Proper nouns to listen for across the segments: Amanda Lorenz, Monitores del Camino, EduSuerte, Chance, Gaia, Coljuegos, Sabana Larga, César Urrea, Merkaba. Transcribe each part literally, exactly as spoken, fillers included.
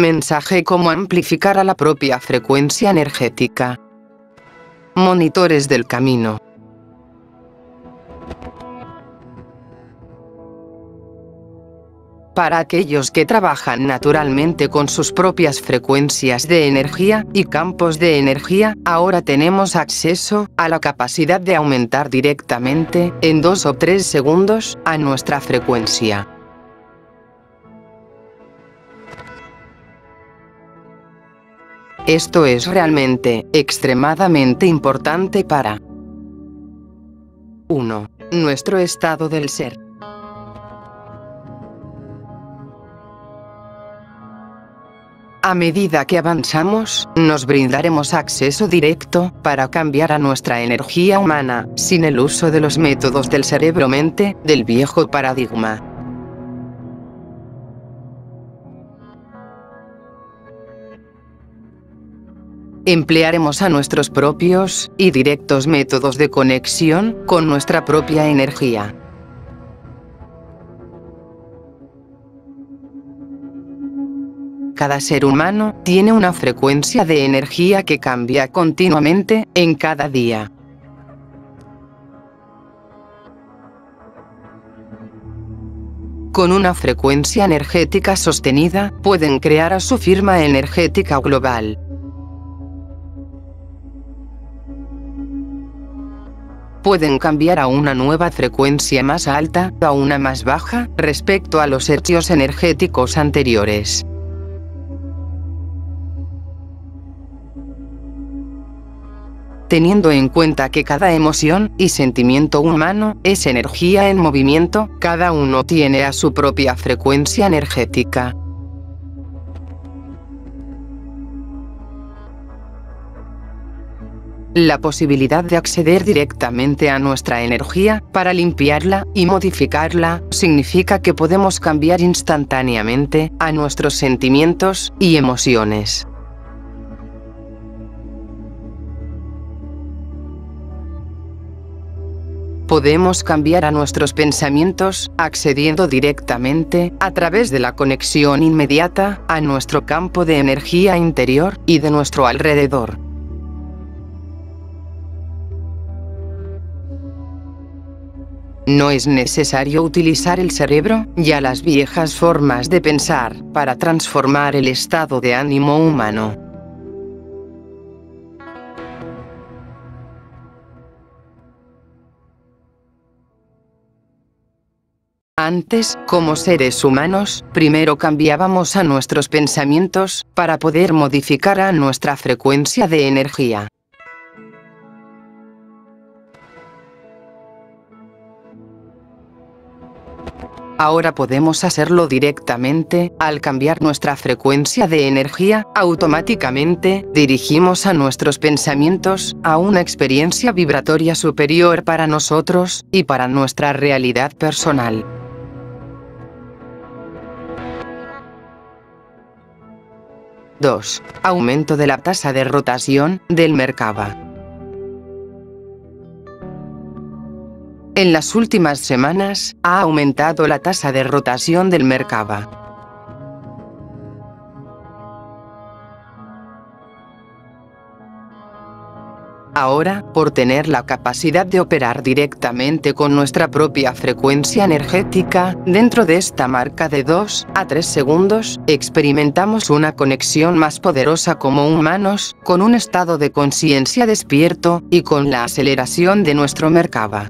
Mensaje: cómo amplificar a la propia frecuencia energética. Monitores del camino. Para aquellos que trabajan naturalmente con sus propias frecuencias de energía y campos de energía, ahora tenemos acceso a la capacidad de aumentar directamente, en dos o tres segundos, a nuestra frecuencia. Esto es realmente, extremadamente importante para uno. Nuestro estado del ser. A medida que avanzamos, nos brindaremos acceso directo para cambiar a nuestra energía humana, sin el uso de los métodos del cerebro-mente, del viejo paradigma. Emplearemos a nuestros propios y directos métodos de conexión con nuestra propia energía. Cada ser humano tiene una frecuencia de energía que cambia continuamente en cada día. Con una frecuencia energética sostenida, pueden crear a su firma energética global. Pueden cambiar a una nueva frecuencia más alta, a una más baja, respecto a los hercios energéticos anteriores. Teniendo en cuenta que cada emoción y sentimiento humano es energía en movimiento, cada uno tiene a su propia frecuencia energética. La posibilidad de acceder directamente a nuestra energía, para limpiarla y modificarla, significa que podemos cambiar instantáneamente a nuestros sentimientos y emociones. Podemos cambiar a nuestros pensamientos, accediendo directamente, a través de la conexión inmediata, a nuestro campo de energía interior y de nuestro alrededor. No es necesario utilizar el cerebro y a las viejas formas de pensar para transformar el estado de ánimo humano. Antes, como seres humanos, primero cambiábamos a nuestros pensamientos para poder modificar a nuestra frecuencia de energía. Ahora podemos hacerlo directamente, al cambiar nuestra frecuencia de energía, automáticamente, dirigimos a nuestros pensamientos a una experiencia vibratoria superior para nosotros y para nuestra realidad personal. dos. Aumento de la tasa de rotación del Merkaba. En las últimas semanas, ha aumentado la tasa de rotación del Merkaba. Ahora, por tener la capacidad de operar directamente con nuestra propia frecuencia energética, dentro de esta marca de dos a tres segundos, experimentamos una conexión más poderosa como humanos, con un estado de conciencia despierto, y con la aceleración de nuestro Merkaba.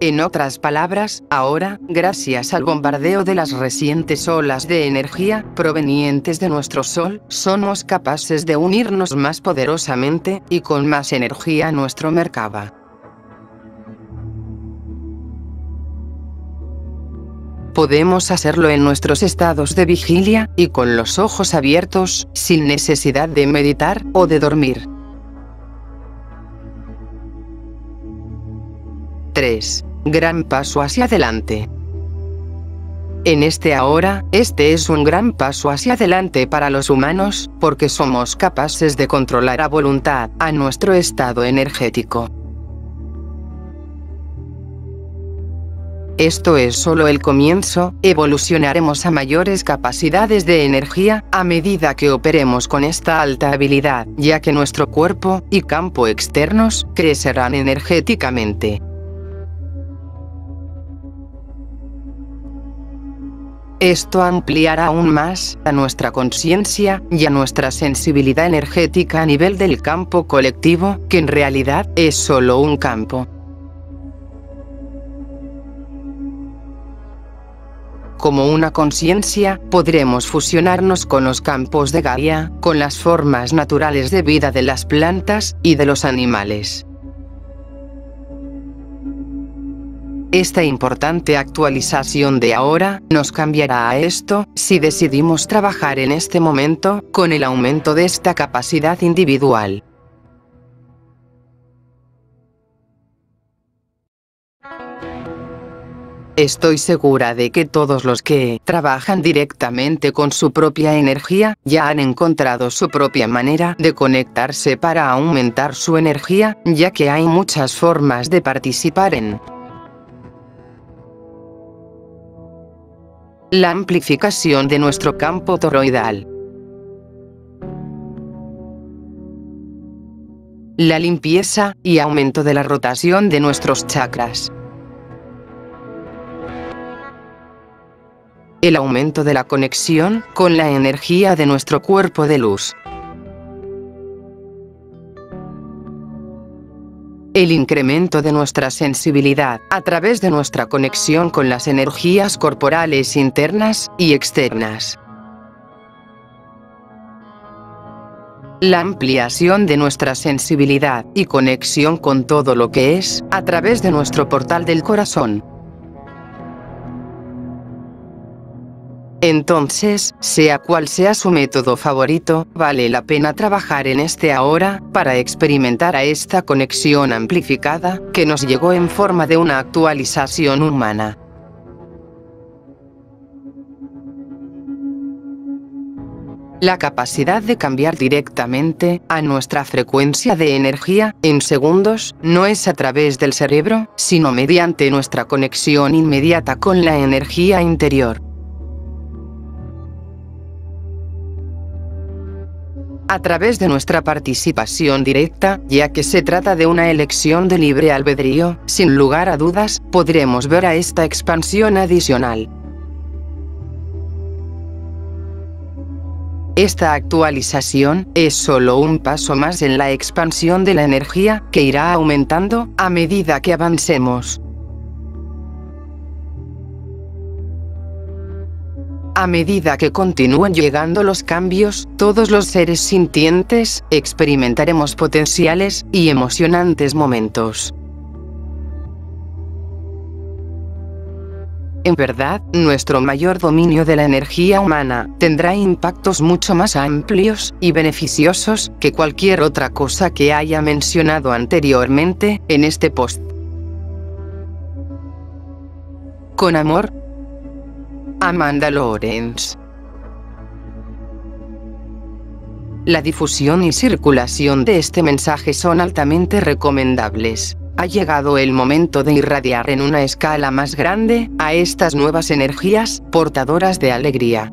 En otras palabras, ahora, gracias al bombardeo de las recientes olas de energía provenientes de nuestro Sol, somos capaces de unirnos más poderosamente y con más energía a nuestro Merkaba. Podemos hacerlo en nuestros estados de vigilia y con los ojos abiertos, sin necesidad de meditar o de dormir. tres. Gran paso hacia adelante. En este ahora, este es un gran paso hacia adelante para los humanos, porque somos capaces de controlar a voluntad a nuestro estado energético. Esto es solo el comienzo, evolucionaremos a mayores capacidades de energía, a medida que operemos con esta alta habilidad, ya que nuestro cuerpo y campo externos crecerán energéticamente. Esto ampliará aún más a nuestra conciencia y a nuestra sensibilidad energética a nivel del campo colectivo, que en realidad es solo un campo. Como una conciencia, podremos fusionarnos con los campos de Gaia, con las formas naturales de vida de las plantas y de los animales. Esta importante actualización de ahora nos cambiará a esto, si decidimos trabajar en este momento, con el aumento de esta capacidad individual. Estoy segura de que todos los que trabajan directamente con su propia energía, ya han encontrado su propia manera de conectarse para aumentar su energía, ya que hay muchas formas de participar en la amplificación de nuestro campo toroidal. La limpieza y aumento de la rotación de nuestros chakras. El aumento de la conexión con la energía de nuestro cuerpo de luz. El incremento de nuestra sensibilidad, a través de nuestra conexión con las energías corporales internas y externas. La ampliación de nuestra sensibilidad y conexión con todo lo que es, a través de nuestro portal del corazón. Entonces, sea cual sea su método favorito, vale la pena trabajar en este ahora, para experimentar a esta conexión amplificada, que nos llegó en forma de una actualización humana. La capacidad de cambiar directamente a nuestra frecuencia de energía en segundos no es a través del cerebro, sino mediante nuestra conexión inmediata con la energía interior. A través de nuestra participación directa, ya que se trata de una elección de libre albedrío, sin lugar a dudas, podremos ver a esta expansión adicional. Esta actualización es solo un paso más en la expansión de la energía, que irá aumentando a medida que avancemos. A medida que continúen llegando los cambios, todos los seres sintientes experimentaremos potenciales y emocionantes momentos. En verdad, nuestro mayor dominio de la energía humana tendrá impactos mucho más amplios y beneficiosos que cualquier otra cosa que haya mencionado anteriormente en este post. Con amor, Amanda Lorenz. La difusión y circulación de este mensaje son altamente recomendables. Ha llegado el momento de irradiar en una escala más grande a estas nuevas energías portadoras de alegría.